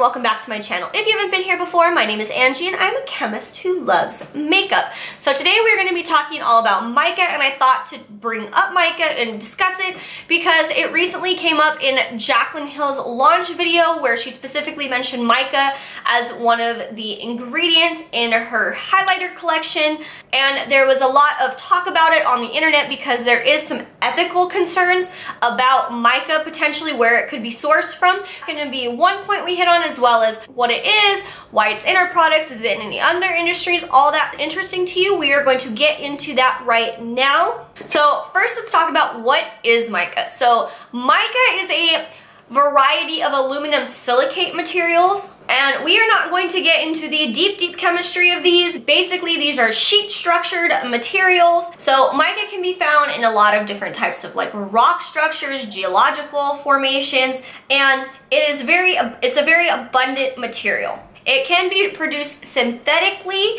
welcome back to my channel. If you haven't been here before, my name is Angie and I'm a chemist who loves makeup. So today we're going to be talking all about mica, and I thought to bring up mica and discuss it because it recently came up in Jaclyn Hill's launch video where she specifically mentioned mica as one of the ingredients in her highlighter collection, and there was a lot of talk about it on the internet because there is some ethical concerns about mica potentially where it could be sourced from. It's going to be one point we hit on, as well as what it is, why it's in our products, is it in any other industries, all that interesting to you. We are going to get into that right now. So first let's talk about what is mica. So mica is a variety of aluminum silicate materials, and we are not going to get into the deep chemistry of these. Basically these are sheet structured materials. So mica can be found in a lot of different types of like rock structures, geological formations, and it's a very abundant material. It can be produced synthetically,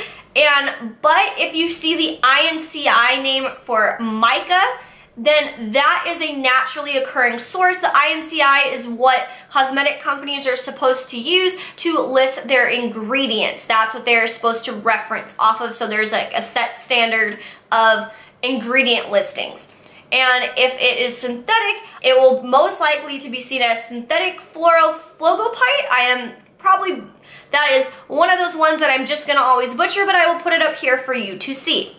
but if you see the INCI name for mica, then that is a naturally occurring source. The INCI is what cosmetic companies are supposed to use to list their ingredients. That's what they're supposed to reference off of. So there's like a set standard of ingredient listings. And if it is synthetic, it will most likely to be seen as synthetic fluorophlogopite. That is one of those ones that I'm just gonna always butcher, but I will put it up here for you to see.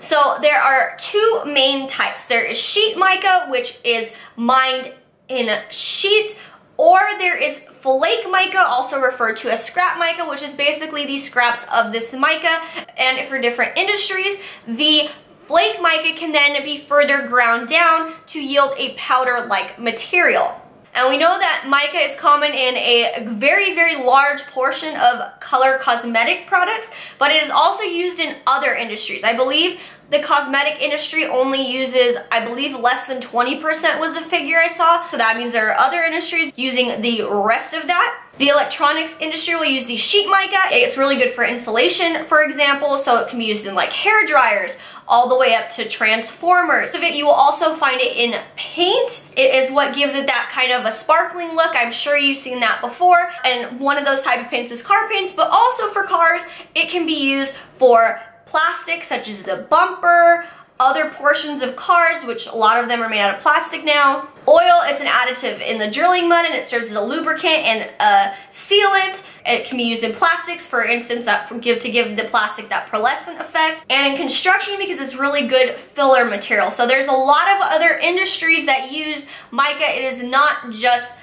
So there are two main types. There is sheet mica, which is mined in sheets, or there is flake mica, also referred to as scrap mica, which is basically the scraps of this mica. And for different industries, the flake mica can then be further ground down to yield a powder-like material. And we know that mica is common in a very, very large portion of color cosmetic products, but it is also used in other industries. I believe the cosmetic industry only uses, I believe, less than 20% was the figure I saw. So that means there are other industries using the rest of that. The electronics industry will use the sheet mica. It's really good for insulation, for example, so it can be used in like hair dryers, all the way up to transformers. You will also find it in paint. It is what gives it that kind of a sparkling look. I'm sure you've seen that before. And one of those type of paints is car paints, but also for cars, it can be used for plastic, such as the bumper, other portions of cars, which a lot of them are made out of plastic now. Oil, it's an additive in the drilling mud and it serves as a lubricant and a sealant. It can be used in plastics, for instance, to give the plastic that pearlescent effect. And in construction, because it's really good filler material. So there's a lot of other industries that use mica. It is not just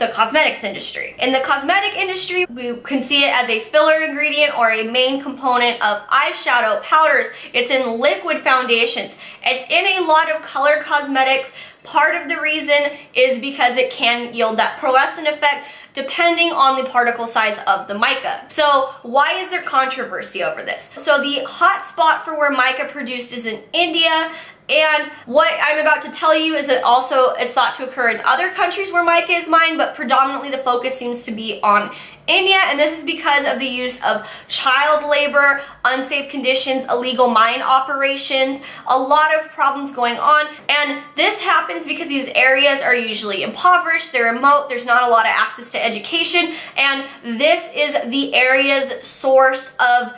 the cosmetics industry. In the cosmetic industry, we can see it as a filler ingredient or a main component of eyeshadow, powders. It's in liquid foundations. It's in a lot of color cosmetics. Part of the reason is because it can yield that pearlescent effect depending on the particle size of the mica. So why is there controversy over this? So the hot spot for where mica produced is in India. And what I'm about to tell you is that also is thought to occur in other countries where mica is mined, but predominantly the focus seems to be on India, and this is because of the use of child labor, unsafe conditions, illegal mine operations, a lot of problems going on. And this happens because these areas are usually impoverished, they're remote, there's not a lot of access to education, and this is the area's source of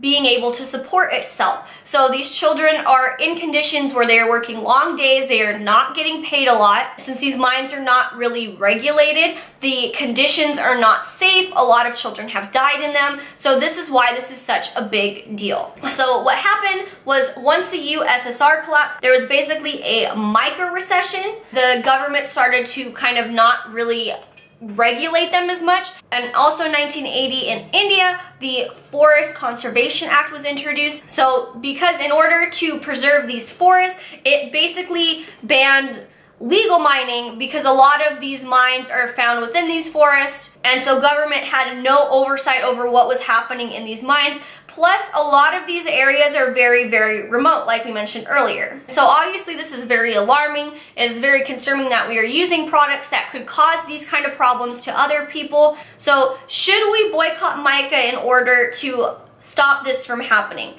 being able to support itself. So these children are in conditions where they are working long days, they are not getting paid a lot. Since these mines are not really regulated, the conditions are not safe. A lot of children have died in them. So this is why this is such a big deal. So what happened was once the USSR collapsed, there was basically a mica recession. The government started to kind of not really regulate them as much, and also 1980 in India the Forest Conservation Act was introduced. So because in order to preserve these forests, it basically banned legal mining because a lot of these mines are found within these forests, and so government had no oversight over what was happening in these mines. Plus, a lot of these areas are very, very remote, like we mentioned earlier. So obviously this is very alarming. It is very concerning that we are using products that could cause these kind of problems to other people. So should we boycott mica in order to stop this from happening?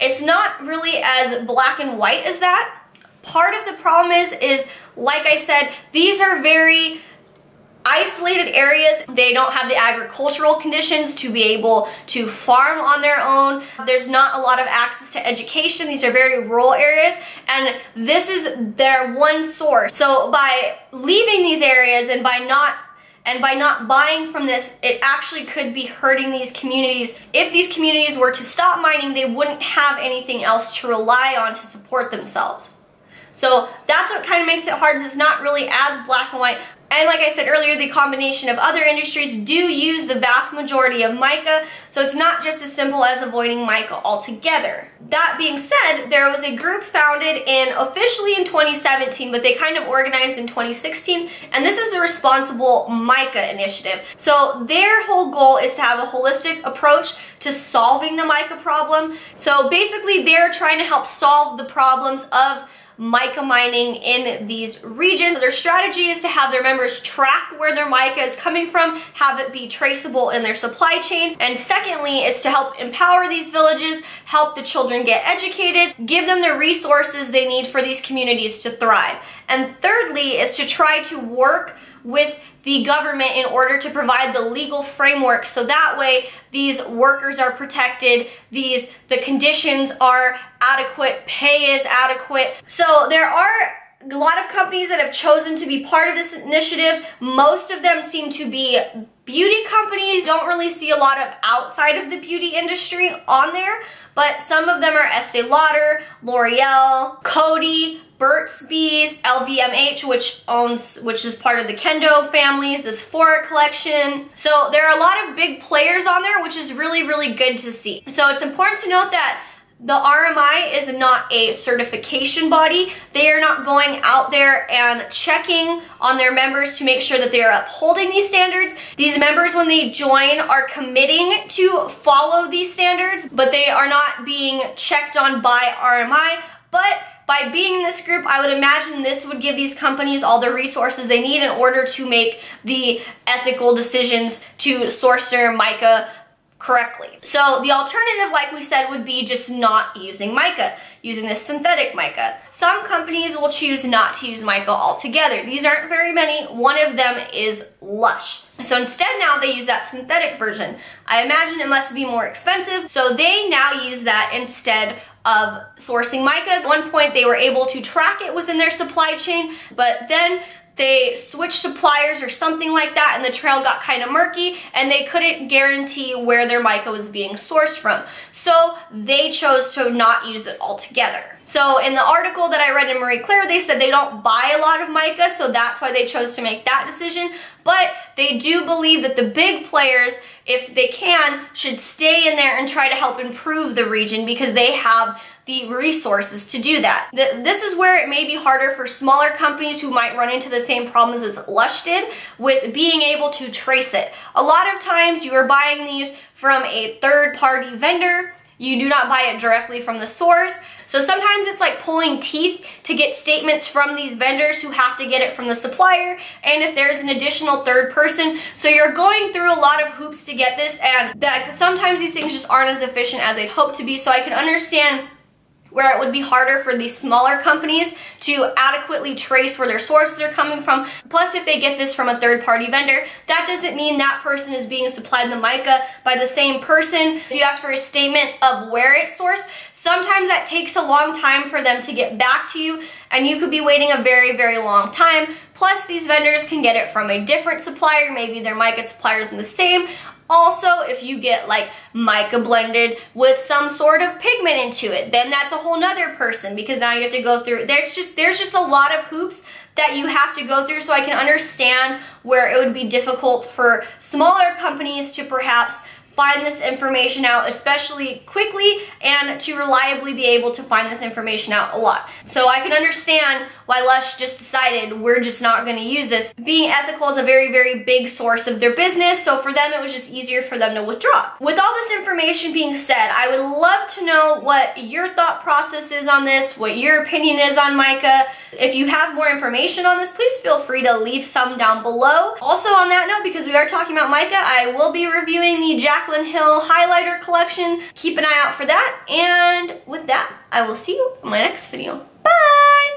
It's not really as black and white as that. Part of the problem is like I said, these are very isolated areas. They don't have the agricultural conditions to be able to farm on their own. There's not a lot of access to education. These are very rural areas, and this is their one source. So by leaving these areas and by not buying from this, it actually could be hurting these communities. If these communities were to stop mining, they wouldn't have anything else to rely on to support themselves. So that's what kind of makes it hard, is it's not really as black and white. And like I said earlier, the combination of other industries do use the vast majority of mica, so it's not just as simple as avoiding mica altogether. That being said, there was a group founded officially in 2017, but they kind of organized in 2016, and this is the Responsible Mica Initiative. So their whole goal is to have a holistic approach to solving the mica problem. So basically, they're trying to help solve the problems of mica mining in these regions. Their strategy is to have their members track where their mica is coming from, have it be traceable in their supply chain, and secondly is to help empower these villages, help the children get educated, give them the resources they need for these communities to thrive, and thirdly is to try to work with the government in order to provide the legal framework, so that way these workers are protected, the conditions are adequate, pay is adequate. So there are a lot of companies that have chosen to be part of this initiative. Most of them seem to be beauty companies. Don't really see a lot of outside of the beauty industry on there, but some of them are Estee Lauder, L'Oreal, Coty, Burt's Bees, LVMH, which is part of the Kendo families, this Sephora collection. So there are a lot of big players on there, which is really, really good to see. So it's important to note that the RMI is not a certification body. They are not going out there and checking on their members to make sure that they are upholding these standards. These members, when they join, are committing to follow these standards, but they are not being checked on by RMI. But by being in this group, I would imagine this would give these companies all the resources they need in order to make the ethical decisions to source their mica correctly. So the alternative, like we said, would be just not using mica, using this synthetic mica. Some companies will choose not to use mica altogether. These aren't very many. One of them is Lush. So instead now they use that synthetic version. I imagine it must be more expensive, so they now use that instead of sourcing mica. At one point they were able to track it within their supply chain, but then they switched suppliers or something like that, and the trail got kind of murky, and they couldn't guarantee where their mica was being sourced from. So they chose to not use it altogether. So in the article that I read in Marie Claire, they said they don't buy a lot of mica, so that's why they chose to make that decision. But they do believe that the big players, if they can, should stay in there and try to help improve the region, because they have the resources to do that. This is where it may be harder for smaller companies who might run into the same problems as Lush did with being able to trace it. A lot of times you are buying these from a third-party vendor. You do not buy it directly from the source. So sometimes it's like pulling teeth to get statements from these vendors who have to get it from the supplier, and if there's an additional third person. So you're going through a lot of hoops to get this, and that sometimes these things just aren't as efficient as they'd hope to be. So I can understand where it would be harder for these smaller companies to adequately trace where their sources are coming from. Plus, if they get this from a third-party vendor, that doesn't mean that person is being supplied the mica by the same person. If you ask for a statement of where it's sourced, sometimes that takes a long time for them to get back to you, and you could be waiting a very, very long time. Plus, these vendors can get it from a different supplier. Maybe their mica supplier isn't the same. Also, if you get like mica blended with some sort of pigment into it, then that's a whole nother person, because now you have to go through. There's just a lot of hoops that you have to go through, so I can understand where it would be difficult for smaller companies to perhaps find this information out, especially quickly, and to reliably be able to find this information out a lot. So I can understand why Lush just decided we're just not gonna use this. Being ethical is a very, very big source of their business, so for them it was just easier for them to withdraw. With all this information being said, I would love to know what your thought process is on this, what your opinion is on mica. If you have more information on this, please feel free to leave some down below. Also on that note, because we are talking about mica, I will be reviewing the Jaclyn Hill highlighter collection. Keep an eye out for that, and with that, I will see you in my next video. Bye!